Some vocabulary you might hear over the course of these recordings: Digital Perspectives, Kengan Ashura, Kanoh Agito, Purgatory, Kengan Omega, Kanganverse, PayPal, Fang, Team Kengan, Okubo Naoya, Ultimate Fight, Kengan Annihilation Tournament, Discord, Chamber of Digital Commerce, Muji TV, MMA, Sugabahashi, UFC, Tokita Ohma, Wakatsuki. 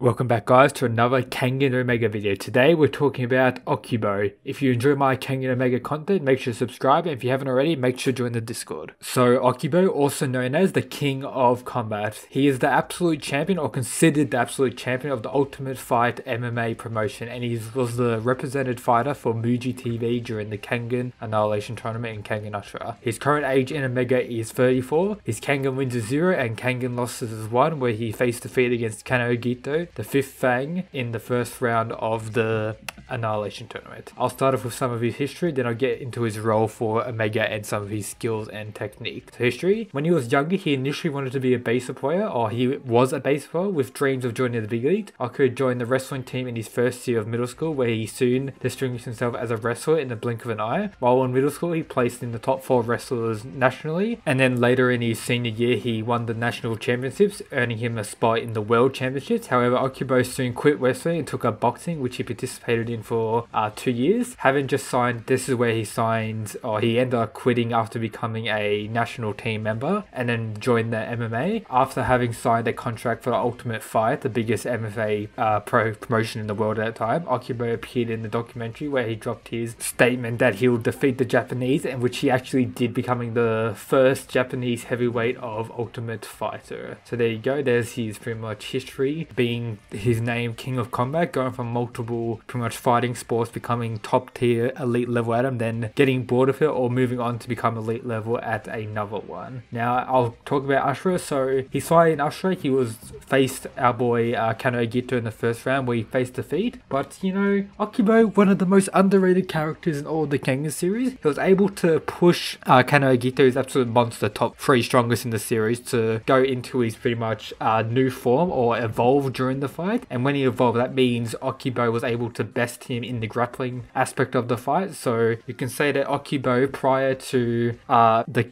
Welcome back guys to another Kengan Omega video. Today we're talking about Okubo. If you enjoy my Kengan Omega content, make sure to subscribe, and if you haven't already, make sure to join the Discord. So Okubo, also known as the King of Combat, he is the absolute champion, or considered the absolute champion, of the Ultimate Fight MMA promotion, and he was the represented fighter for Muji TV during the Kengan Annihilation Tournament in Kengan Ashura. His current age in Omega is 34, his Kengan wins is 0 and Kengan losses is 1, where he faced defeat against Kanoh Agito, the fifth Fang, in the first round of the Annihilation Tournament. I'll start off with some of his history, then I'll get into his role for Omega and some of his skills and technique. So history: when he was younger, he initially wanted to be a base player, or he was a base player with dreams of joining the big league. Okubo joined the wrestling team in his first year of middle school, where he soon distinguished himself as a wrestler in the blink of an eye. While in middle school, he placed in the top 4 wrestlers nationally, and then later in his senior year, he won the national championships, earning him a spot in the world championships. However, Okubo soon quit wrestling and took up boxing, which he participated in for 2 years. He ended up quitting after becoming a national team member, and then joined the MMA after having signed a contract for the Ultimate Fight, the biggest MMA promotion in the world at that time. Okubo appeared in the documentary where he dropped his statement that he'll defeat the Japanese, and which he actually did, becoming the first Japanese heavyweight of Ultimate Fighter. So there you go, there's his pretty much history, being his name King of Combat, going from multiple pretty much fighting sports, becoming top tier elite level at him, then getting bored of it or moving on to become elite level at another one. Now I'll talk about Ashura. So his fight in Ashura, he faced our boy Kanoh Agito in the first round, where he faced defeat. But you know, Okubo, one of the most underrated characters in all the Kengan series, he was able to push Kanoh Agito, his absolute monster, top 3 strongest in the series, to go into his pretty much new form, or evolve during the fight. And when he evolved, that means Okubo was able to best him in the grappling aspect of the fight. So you can say that Okubo, prior to the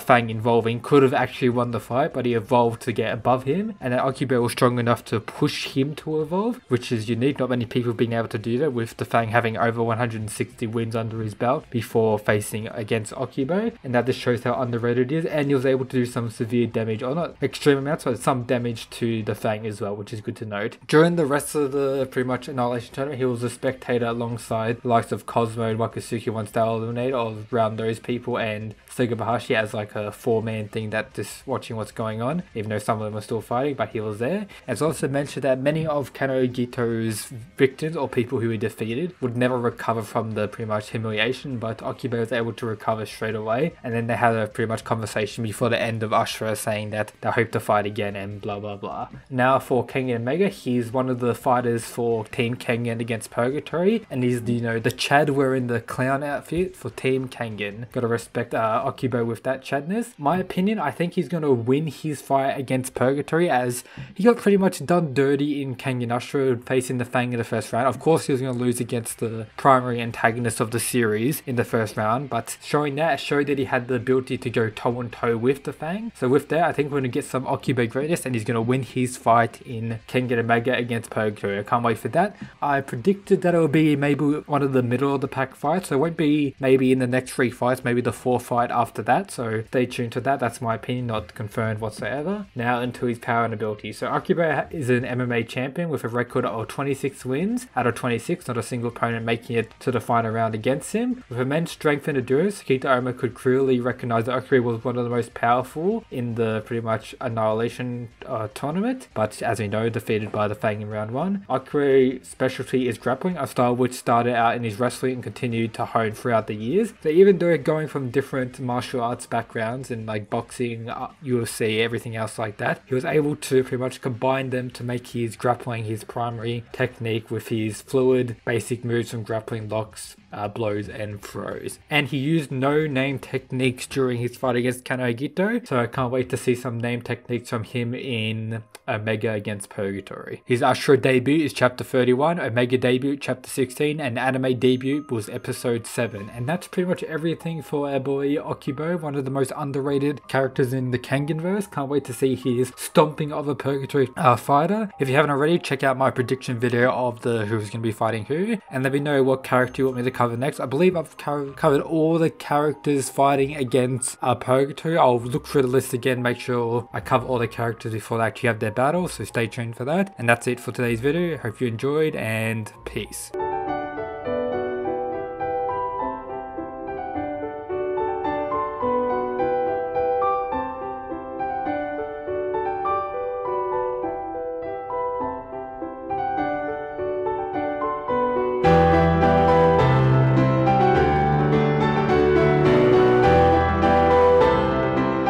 Fang involving, could have actually won the fight, but he evolved to get above him, and that Okubo was strong enough to push him to evolve, which is unique. Not many people being able to do that, with the Fang having over 160 wins under his belt before facing against Okubo, and that just shows how underrated it is. And he was able to do some severe damage, or not extreme amounts, but some damage to the Fang as well, which is good to note. During the rest of the pretty much Annihilation Tournament, he was a spectator alongside the likes of Cosmo and Wakatsuki, One Star Eliminator, or around those people, and Sugabahashi, as like a 4-man thing, that just watching what's going on, even though some of them are still fighting, but he was there. It's also mentioned that many of Kanoh Agito's victims, or people who were defeated, would never recover from the pretty much humiliation, but Okubo was able to recover straight away, and then they had a pretty much conversation before the end of Ashura, saying that they hope to fight again and blah blah blah. Now for Kengan Omega, he's one of the fighters for Team Kengan against Purgatory, and he's, you know, the Chad wearing the clown outfit for Team Kengan. Gotta respect Okubo with that Chadness. My opinion, I think he's gonna win his fight against Purgatory, as he got pretty much done dirty in Kengan Ashura, facing the Fang in the first round. Of course he was gonna lose against the primary antagonist of the series in the first round, but showed that he had the ability to go toe on toe with the Fang. So with that, I think we're gonna get some Okubo greatness, and he's gonna win his fight in Kengan Omega against Purgatory. I can't wait for that. I predicted that it will be maybe one of the middle of the pack fights, so it won't be maybe in the next 3 fights, maybe the 4th fight after that, so stay tuned to that. That's my opinion, not confirmed whatsoever. Now into his power and ability. So Okubo is an MMA champion with a record of 26 wins out of 26, not a single opponent making it to the final round against him. With immense strength and endurance, Tokita Ohma could clearly recognise that Okubo was one of the most powerful in the pretty much Annihilation tournament, but as we know, defeated by the Fang in round 1. Okubo's specialty is grappling, a style which started out in his wrestling and continued to hone throughout the years. So even though going from different martial arts backgrounds and like boxing, UFC, everything else like that, he was able to pretty much combine them to make his grappling his primary technique, with his fluid basic moves from grappling, locks, blows and throws. And he used no name techniques during his fight against Kanoh Agito, so I can't wait to see some name techniques from him in Omega against Purgatory. His Ashura debut is chapter 31, Omega debut chapter 16, and anime debut was episode 7. And that's pretty much everything for our boy Okubo, one of the most underrated characters in the Kanganverse. Can't wait to see his stomping of a Purgatory fighter. If you haven't already, check out my prediction video of who's going to be fighting who, and let me know what character you want me to cover next. I believe I've covered all the characters fighting against Purgatory. I'll look through the list again, make sure I cover all the characters before they actually have their battle, so stay tuned for that. that. And that's it for today's video. Hope you enjoyed, and peace.